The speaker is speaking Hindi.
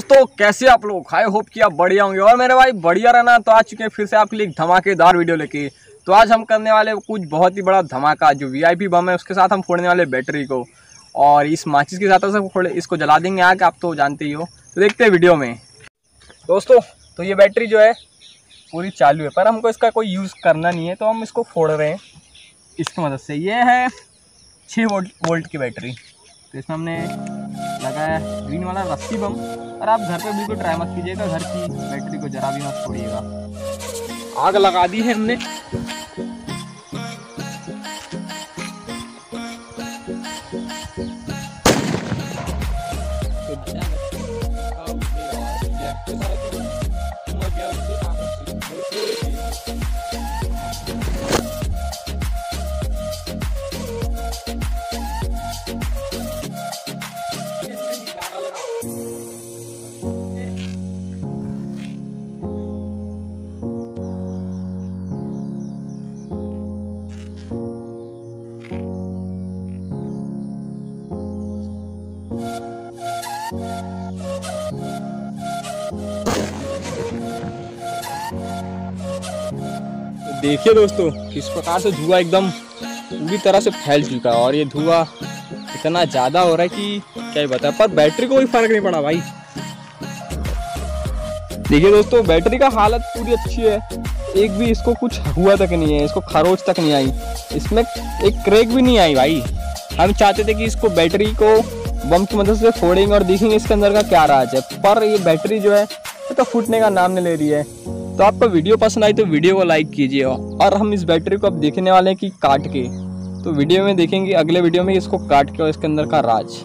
दोस्तों कैसे आप लोग, आई होप कि आप बढ़िया होंगे। और मेरे भाई बढ़िया रहना। तो आ चुके हैं फिर से आपके लिए एक धमाकेदार वीडियो लेके। तो आज हम करने वाले कुछ बहुत ही बड़ा धमाका, जो वीआईपी बम है उसके साथ हम फोड़ने वाले बैटरी को, और इस माचिस के साथ फोड़े इसको जला देंगे आग, आप तो जानते ही हो। तो देखते हैं वीडियो में दोस्तों। तो ये बैटरी जो है पूरी चालू है, पर हमको इसका कोई यूज़ करना नहीं है, तो हम इसको फोड़ रहे हैं इसकी मदद से। ये है 6 वोल्ट की बैटरी। तो इसमें हमने लगाया ग्रीन वाला रस्सी बम। और आप घर पे बिल्कुल ट्राई मत कीजिएगा, घर की बैटरी को जरा भी मत छोड़िएगा। आग लगा दी है हमने। देखिए दोस्तों किस प्रकार से धुआं एकदम पूरी तरह से फैल चुका है, और ये धुआं इतना ज़्यादा हो रहा है कि क्या ही बताया, पर बैटरी को कोई फर्क नहीं पड़ा भाई। देखिए दोस्तों बैटरी का हालत पूरी अच्छी है, एक भी इसको कुछ हुआ तक नहीं है, इसको खरोच तक नहीं आई, इसमें एक क्रैक भी नहीं आई भाई। हम चाहते थे कि इसको बैटरी को बम की मदद से फोड़ेंगे और देखेंगे इसके अंदर का क्या राज है, पर ये बैटरी जो है तो फूटने का नाम नहीं ले रही है। तो आपको वीडियो पसंद आई तो वीडियो को लाइक कीजिए, और हम इस बैटरी को अब देखने वाले हैं कि काट के। तो वीडियो में देखेंगे, अगले वीडियो में इसको काट के और इसके अंदर का राज।